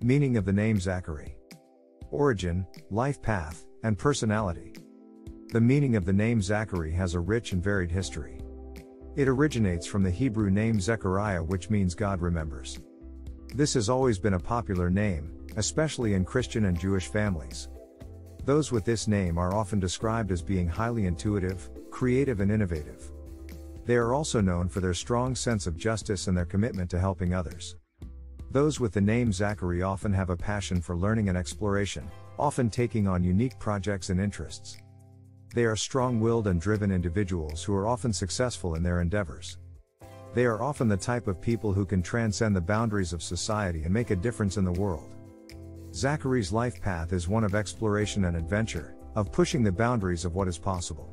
Meaning of the name Zachary. Origin, life path, and personality. The meaning of the name Zachary has a rich and varied history. It originates from the Hebrew name Zechariah, which means God remembers. This has always been a popular name, especially in Christian and Jewish families. Those with this name are often described as being highly intuitive, creative, and innovative. They are also known for their strong sense of justice and their commitment to helping others. Those with the name Zachary often have a passion for learning and exploration, often taking on unique projects and interests. They are strong-willed and driven individuals who are often successful in their endeavors. They are often the type of people who can transcend the boundaries of society and make a difference in the world. Zachary's life path is one of exploration and adventure, of pushing the boundaries of what is possible.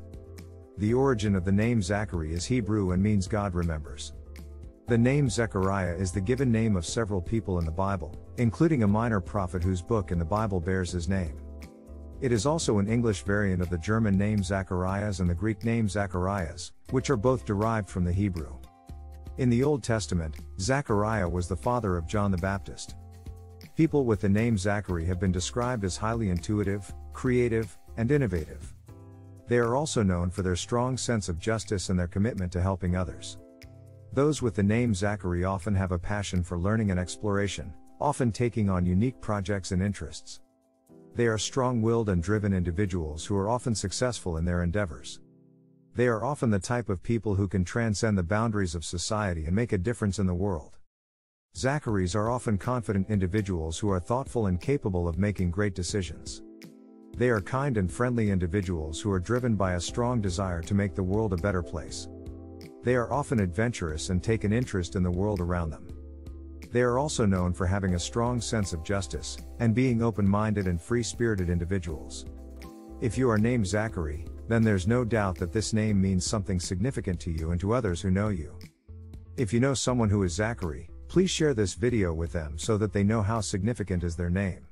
The origin of the name Zachary is Hebrew and means God remembers. The name Zechariah is the given name of several people in the Bible, including a minor prophet whose book in the Bible bears his name. It is also an English variant of the German name Zacharias and the Greek name Zacharias, which are both derived from the Hebrew. In the Old Testament, Zechariah was the father of John the Baptist. People with the name Zachary have been described as highly intuitive, creative, and innovative. They are also known for their strong sense of justice and their commitment to helping others. Those with the name Zachary often have a passion for learning and exploration, often taking on unique projects and interests. They are strong-willed and driven individuals who are often successful in their endeavors. They are often the type of people who can transcend the boundaries of society and make a difference in the world. Zacharys are often confident individuals who are thoughtful and capable of making great decisions. They are kind and friendly individuals who are driven by a strong desire to make the world a better place. They are often adventurous and take an interest in the world around them. They are also known for having a strong sense of justice, and being open-minded and free-spirited individuals. If you are named Zachary, then there's no doubt that this name means something significant to you and to others who know you. If you know someone who is Zachary, please share this video with them so that they know how significant is their name.